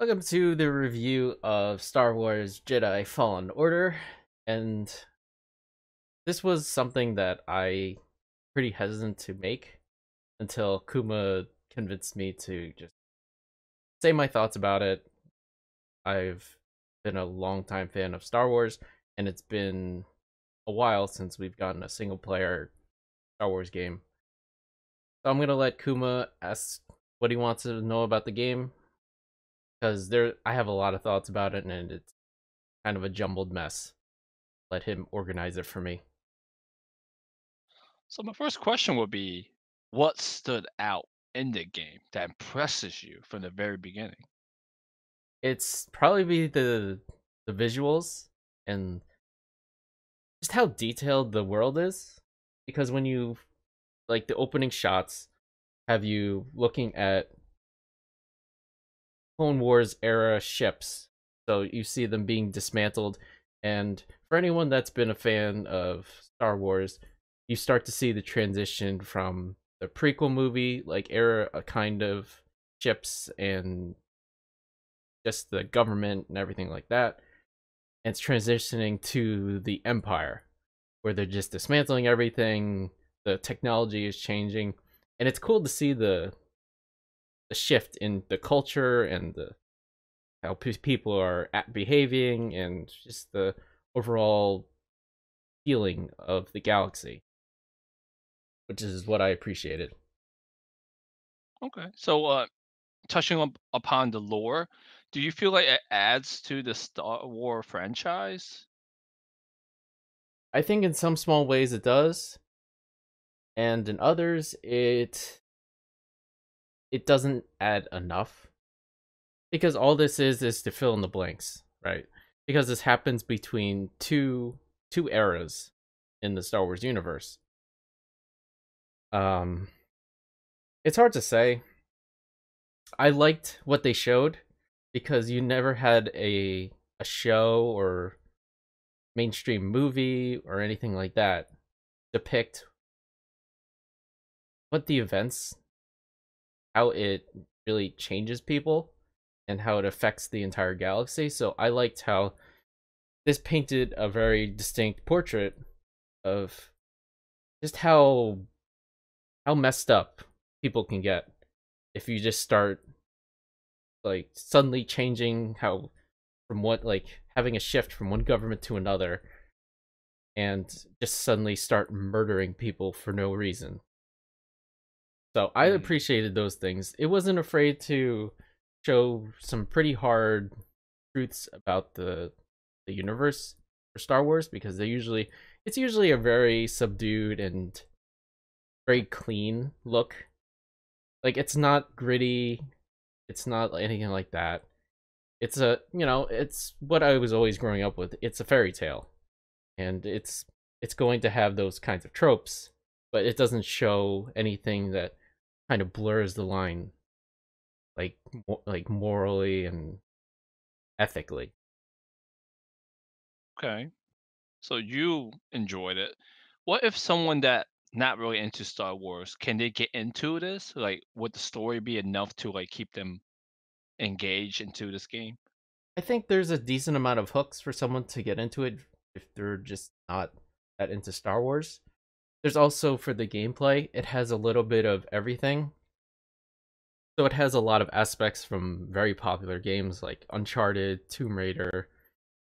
Welcome to the review of Star Wars Jedi Fallen Order, and this was something that I pretty hesitant to make until Kuma convinced me to just say my thoughts about it. I've been a long-time fan of Star Wars, and it's been a while since we've gotten a single-player Star Wars game. So I'm going to let Kuma ask what he wants to know about the game, because I have a lot of thoughts about it, and it's kind of a jumbled mess. Let him organize it for me. So my first question would be, what stood out in the game that impresses you from the very beginning? It's probably be the visuals and just how detailed the world is. Because when you, like, the opening shots have you looking at Clone Wars era ships, so you see them being dismantled, and for anyone that's been a fan of Star Wars, you start to see the transition from the prequel movie, like, era kind of ships and just the government and everything like that, and it's transitioning to the Empire, where they're just dismantling everything, the technology is changing, and it's cool to see the shift in the culture and how people are behaving and just the overall feeling of the galaxy, which is what I appreciated. Okay, so touching upon the lore, do you feel like it adds to the Star Wars franchise? I think in some small ways it does, and in others it doesn't add enough, because all this is to fill in the blanks, right? Because this happens between two eras in the Star Wars universe. It's hard to say. I liked what they showed, because you never had a show or mainstream movie or anything like that depict what the events, how it really changes people and how it affects the entire galaxy. So I liked how this painted a very distinct portrait of just how messed up people can get if you just start, like, suddenly changing how from what, like, having a shift from one government to another and just suddenly start murdering people for no reason. So I appreciated those things. It wasn't afraid to show some pretty hard truths about the universe for Star Wars, because it's usually a very subdued and very clean look. Like, it's not gritty, it's not anything like that. It's a, you know, it's what I was always growing up with. It's a fairy tale, and it's going to have those kinds of tropes, but it doesn't show anything that kind of blurs the line, like morally and ethically. Okay, so you enjoyed it. What if someone that not really into Star Wars, can they get into this? Like, would the story be enough to, like, keep them engaged into this game? I think there's a decent amount of hooks for someone to get into it if they're just not that into Star Wars. There's also, for the gameplay, it has a little bit of everything. So it has a lot of aspects from very popular games like Uncharted, Tomb Raider,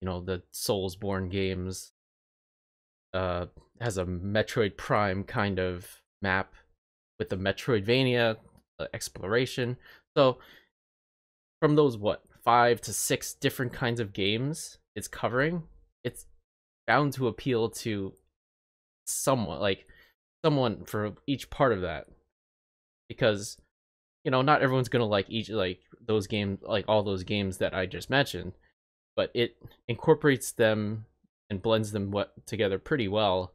you know, the Soulsborne games. Has a Metroid Prime kind of map with the Metroidvania exploration. So from those, what, 5 to 6 different kinds of games it's covering, it's bound to appeal to someone for each part of that, because, you know, not everyone's gonna like each, like, those games, like all those games that I just mentioned, but it incorporates them and blends them together pretty well,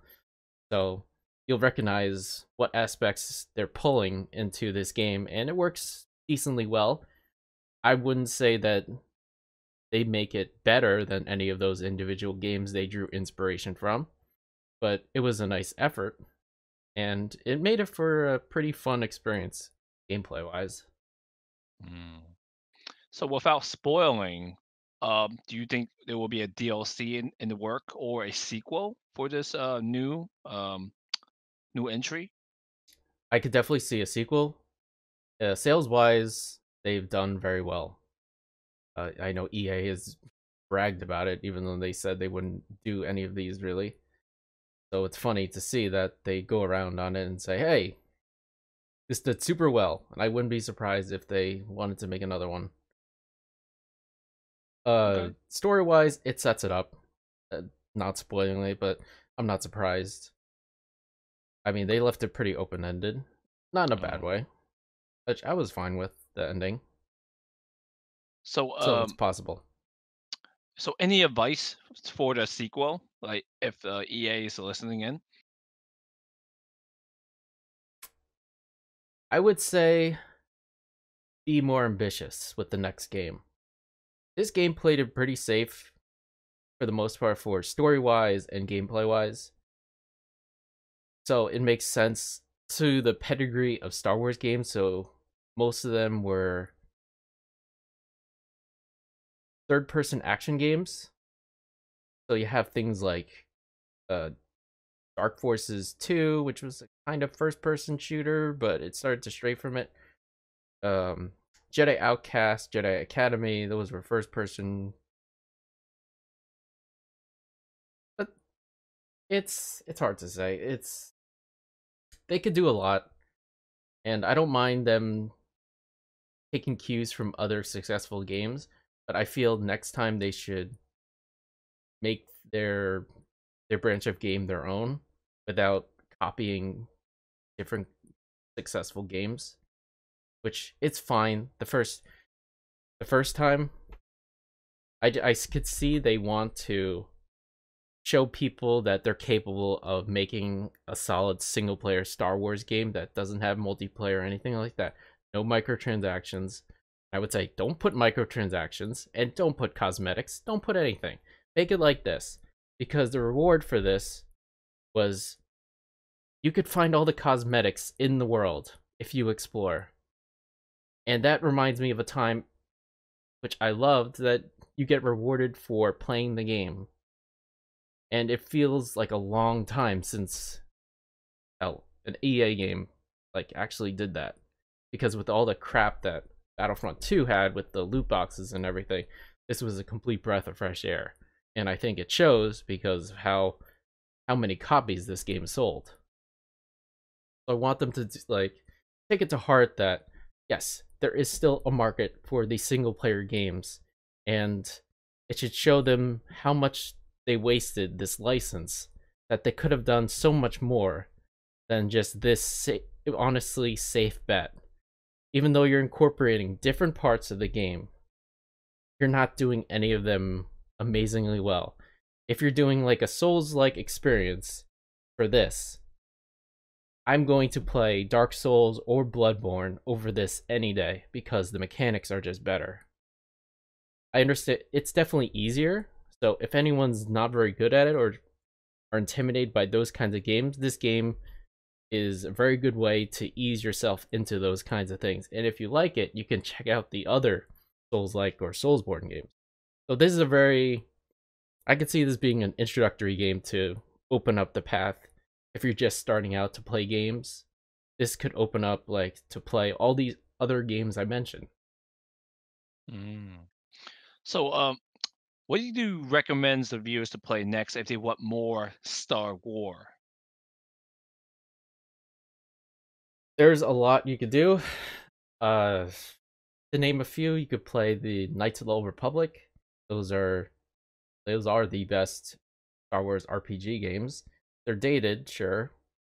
so you'll recognize what aspects they're pulling into this game, and it works decently well. I wouldn't say that they make it better than any of those individual games they drew inspiration from, but it was a nice effort, and it made it for a pretty fun experience gameplay wise. So without spoiling, do you think there will be a DLC in the work or a sequel for this new entry? I could definitely see a sequel. Sales-wise, they've done very well. I know EA has bragged about it, even though they said they wouldn't do any of these, really. So it's funny to see that they go around on it and say, hey, this did super well, and I wouldn't be surprised if they wanted to make another one. Okay. Story-wise, it sets it up. Not spoilingly, but I'm not surprised. I mean, they left it pretty open-ended. Not in a bad way. Which I was fine with the ending. So it's possible. So any advice for the sequel? Like, if EA is listening in? I would say be more ambitious with the next game. This game played it pretty safe for the most part for story-wise and gameplay-wise. So it makes sense to the pedigree of Star Wars games, so most of them were third-person action games. So you have things like Dark Forces 2, which was a kind of first-person shooter, but it started to stray from it. Jedi Outcast, Jedi Academy, those were first-person. But it's hard to say. They could do a lot, and I don't mind them taking cues from other successful games, but I feel next time they should make their branch of game their own without copying different successful games, which it's fine. The first time, I could see they want to show people that they're capable of making a solid single-player Star Wars game that doesn't have multiplayer or anything like that. No microtransactions. I would say don't put microtransactions and don't put cosmetics. Don't put anything. Make it like this. Because the reward for this was you could find all the cosmetics in the world if you explore. And that reminds me of a time which I loved that you get rewarded for playing the game. And it feels like a long time since an EA game like actually did that. Because with all the crap that Battlefront II had with the loot boxes and everything, this was a complete breath of fresh air. And I think it shows because of how many copies this game sold. So I want them to like take it to heart that, yes, there is still a market for these single-player games. And it should show them how much they wasted this license, that they could have done so much more than just this honestly safe bet. Even though you're incorporating different parts of the game, you're not doing any of them amazingly well. If you're doing like a Souls-like experience for this, I'm going to play Dark Souls or Bloodborne over this any day because the mechanics are just better. I understand it's definitely easier. So if anyone's not very good at it or are intimidated by those kinds of games, this game is a very good way to ease yourself into those kinds of things. And if you like it, you can check out the other Souls-like or Soulsborne games. So this is a very... I could see this being an introductory game to open up the path. If you're just starting out to play games, this could open up like to play all these other games I mentioned. What do you recommend the viewers to play next if they want more Star Wars? There's a lot you could do. To name a few, you could play the Knights of the Old Republic. Those are the best Star Wars RPG games. They're dated, sure,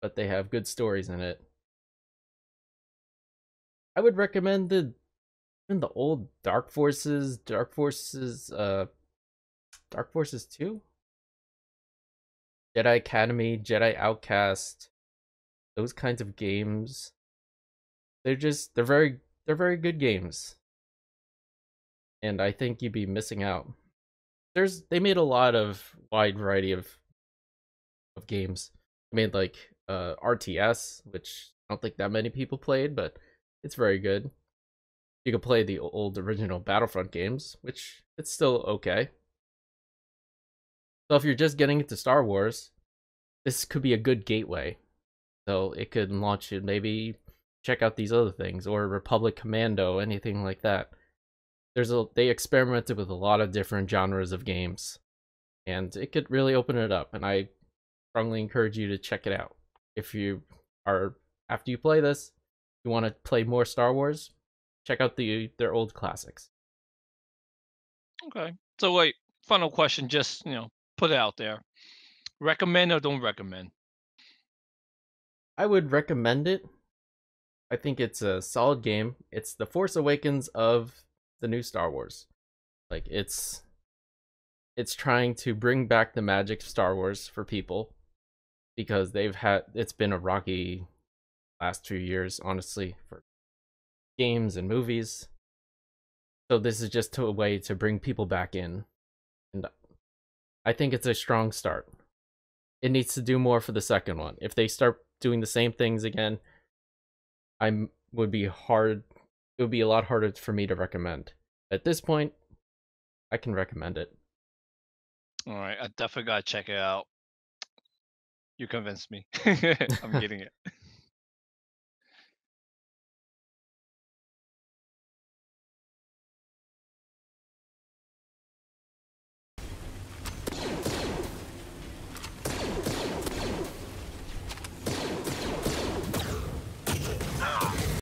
but they have good stories in it. I would recommend even the old Dark Forces. Dark Forces 2? Jedi Academy, Jedi Outcast, those kinds of games. They're very good games. And I think you'd be missing out. They made a lot of wide variety of games. They made like RTS, which I don't think that many people played, but it's very good. You could play the old original Battlefront games, which it's still okay. So if you're just getting into Star Wars, this could be a good gateway. So it could launch you, maybe check out these other things, or Republic Commando, anything like that. They experimented with a lot of different genres of games, and it could really open it up. And I strongly encourage you to check it out. If you are, after you play this, you want to play more Star Wars, check out their old classics. Okay. So wait, final question, just, put it out there. Recommend or don't recommend? I would recommend it. I think it's a solid game. It's The Force Awakens of the new Star Wars. Like, it's trying to bring back the magic of Star Wars for people, because it's been a rocky last 2 years, honestly, for games and movies. So this is just a way to bring people back in, and I think it's a strong start. It needs to do more for the second one. If they start doing the same things again, it would be a lot harder for me to recommend. At this point, I can recommend it. All right, I definitely gotta check it out. You convinced me. I'm getting it.